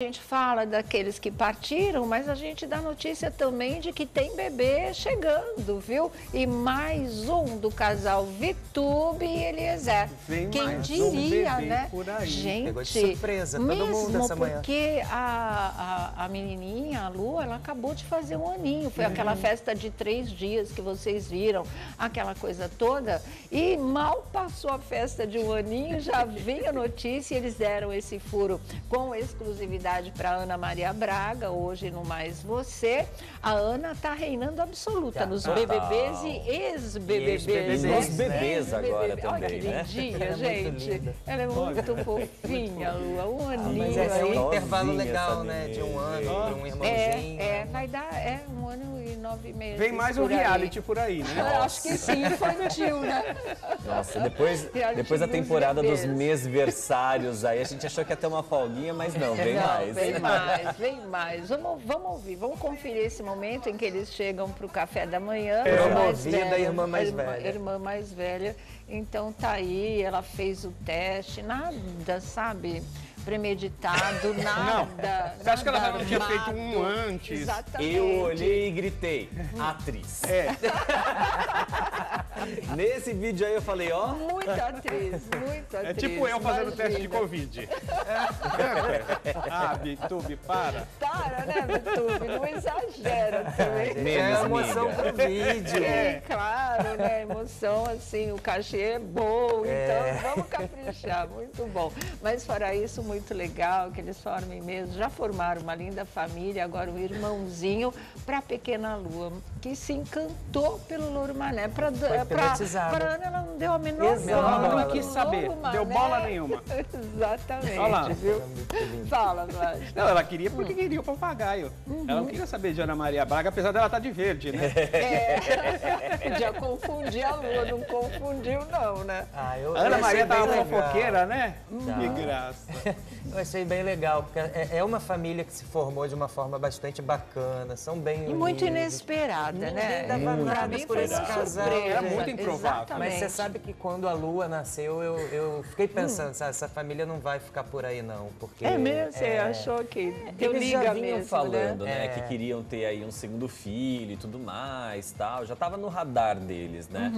A gente fala daqueles que partiram, mas a gente dá notícia também de que tem bebê chegando, viu? E mais um do casal Viih Tube e Eliezer. Vem quem mais diria, um bebê, né? Por aí. Gente, pegou de surpresa todo mundo essa manhã. Porque a menininha, a Lua, ela acabou de fazer um aninho. Foi aquela festa de 3 dias que vocês viram, aquela coisa toda. E mal passou a festa de um aninho, já veio a notícia e eles deram esse furo com exclusividade para Ana Maria Braga, hoje no Mais Você. A Ana está reinando absoluta nos BBBs e ex-BBBs. Ex-bebês agora também, olha que lindinha, gente. Ela é muito fofinha, Lua, um aninho. Mas é um intervalo legal, né? De um ano para um irmãozinho. Vai dar um ano e 9 meses. Vem mais um reality por aí, né? Eu acho que sim, infantil, né? Nossa, depois da temporada dos mêsversários aí, a gente achou que ia ter uma folguinha, mas não, vem mais. Vem mais. Vamos ouvir, vamos conferir esse momento em que eles chegam pro café da manhã. É uma vida da irmã mais velha. Irmã mais velha. Então tá aí, ela fez o teste, nada, sabe? Premeditado, nada. Você acha que ela não tinha feito um antes? Exatamente. Eu olhei e gritei, atriz. É. Nesse vídeo aí eu falei, ó. Muita atriz. É tipo eu fazendo teste de Covid. Viih Tube, para. Para, né, Viih Tube? Não exagera também. Menos emoção pro vídeo. É, claro, né? Emoção, assim, o cachê é bom. Então, vamos caprichar. Muito bom. Mas fora isso, muito legal que eles formem mesmo. Já formaram uma linda família, agora um irmãozinho pra pequena Lua, que se encantou pelo Lourdes Mané. Pra Ana, ela não deu a menor bola. Não quis saber, deu bola nenhuma. Exatamente. Olha lá. Viu? Fala, Vlad. Não, ela queria porque queria o papagaio. Ela não queria saber de Ana Maria Braga, apesar dela estar de verde, né? Podia confundir a Lua, não confundiu não, né? Ana Maria tá uma fofoqueira, né? Que graça. Eu achei bem legal, porque é uma família que se formou de uma forma bastante bacana, são bem unidos. E muito inesperada, né? Pra mim foi uma surpresa. Muito improvável. Exatamente. Mas você sabe que quando a Lua nasceu, eu fiquei pensando, sabe, essa família não vai ficar por aí não, porque... É mesmo? Você achou que deu liga mesmo, né? Falando, né, que queriam ter aí um segundo filho e tudo mais, tal, já tava no radar deles, né?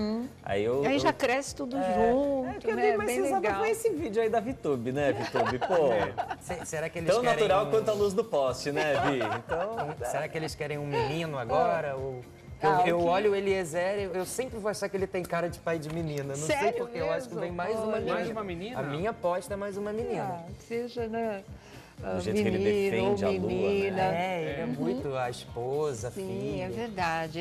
Aí aí já cresce tudo junto, né? Mas bem legal. Mas esse vídeo aí da Viih Tube, né, Viih Tube? Pô, será que eles tão querem natural quanto a luz do poste, né, Vi? Então, será que eles querem um menino agora, ou... Eu olho o Eliezer, eu sempre vou achar que ele tem cara de pai de menina. Não sei porque mesmo? Eu acho que vem mais uma menina. A minha aposta é mais uma menina. Que seja, né? O jeito que ele defende a Lua, né? Ele é muito a esposa, a filha. Sim, é verdade.